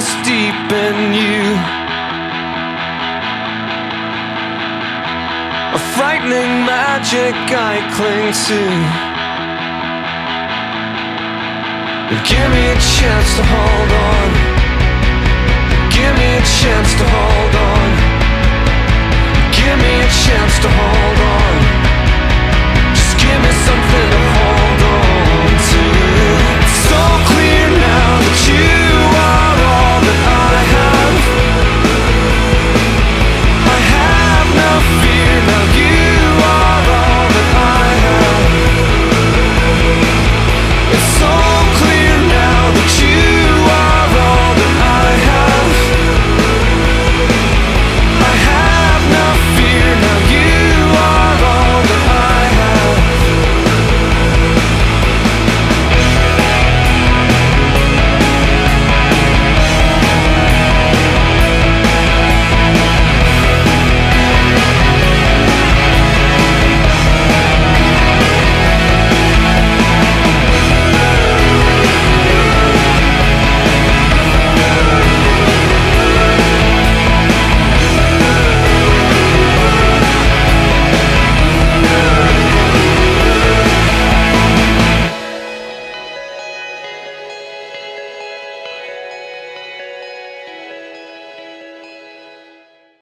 what's deep in you. A frightening magic I cling to. Give me a chance to hold on. Give me a chance to hold on. Give me a chance to hold on. Just give me something to hold on.